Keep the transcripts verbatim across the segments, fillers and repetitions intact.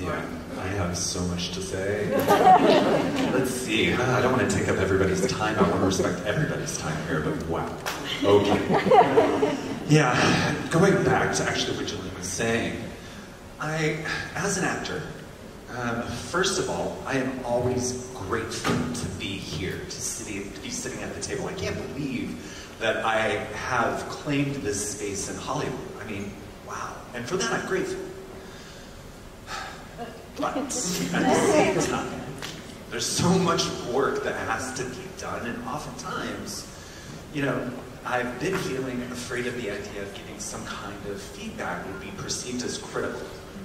Yeah, I have so much to say. Let's see. I don't want to take up everybody's time. I want to respect everybody's time here, but wow. Okay. Yeah, going back to actually what Jolene was saying, I, as an actor, um, first of all, I am always grateful to be here, to, sit, to be sitting at the table. I can't believe that I have claimed this space in Hollywood. I mean, wow. And for that, I'm grateful. But at the same time, there's so much work that has to be done, and oftentimes, you know, I've been feeling afraid of the idea of giving some kind of feedback would be perceived as critical,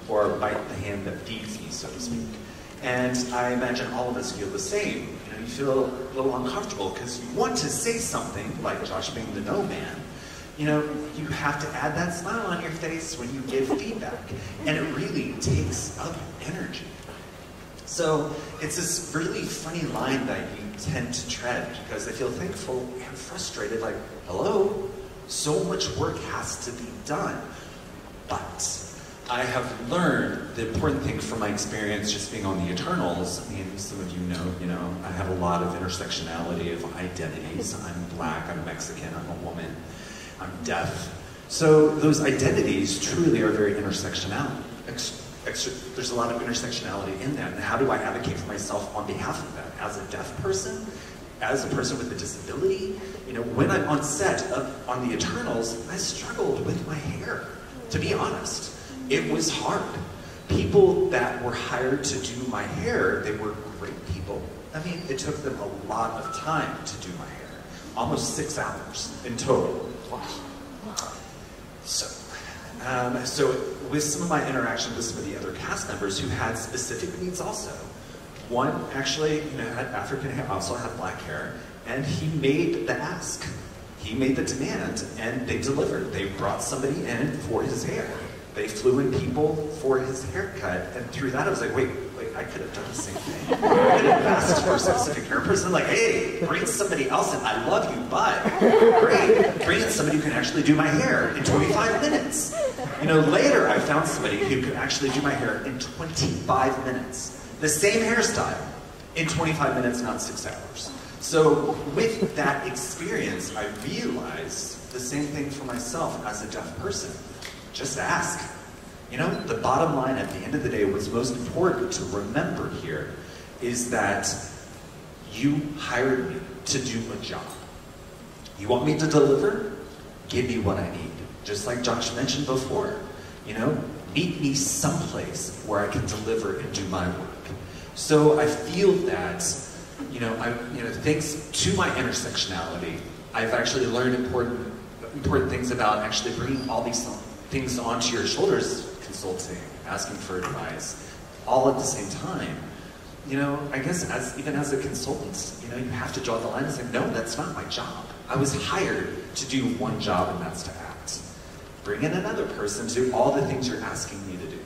or bite the hand that feeds me, so to speak. And I imagine all of us feel the same. You know, you feel a little uncomfortable because you want to say something, like Josh Bing, the No Man. You know, you have to add that smile on your face when you give feedback, and it really takes up energy. So it's this really funny line that you tend to tread because they feel thankful and frustrated, like, hello, so much work has to be done. But I have learned the important thing from my experience just being on the Eternals. I mean, some of you know, you know, I have a lot of intersectionality of identities. I'm black, I'm Mexican, I'm a woman. I'm deaf. So those identities truly are very intersectional. Ex extra, there's a lot of intersectionality in that. And how do I advocate for myself on behalf of that? As a deaf person? As a person with a disability? You know, when I'm on set of, on the Eternals, I struggled with my hair. To be honest, it was hard. People that were hired to do my hair, they were great people. I mean, it took them a lot of time to do my hair. Almost six hours in total. So, um, so with some of my interaction with some of the other cast members who had specific needs also, one actually, you know, had African hair, also had black hair, and he made the ask. He made the demand, and they delivered. They brought somebody in for his hair. They flew in people for his haircut, and through that I was like, wait, like, I could have done the same thing. I could have asked for a specific hair person, like, hey, bring somebody else in, I love you, but great, bring in somebody who can actually do my hair in twenty-five minutes. You know, later I found somebody who could actually do my hair in twenty-five minutes. The same hairstyle in twenty-five minutes, not six hours. So with that experience, I realized the same thing for myself as a deaf person. Just ask. You know, the bottom line at the end of the day, what's most important to remember here is that you hired me to do a job. You want me to deliver? Give me what I need. Just like Josh mentioned before, you know, meet me someplace where I can deliver and do my work. So I feel that, you know, I, you know, thanks to my intersectionality, I've actually learned important, important things about actually bringing all these things onto your shoulders, consulting, asking for advice, all at the same time. You know, I guess as even as a consultant, you know, you have to draw the line and say, no, that's not my job. I was hired to do one job, and that's to act. Bring in another person to do all the things you're asking me to do.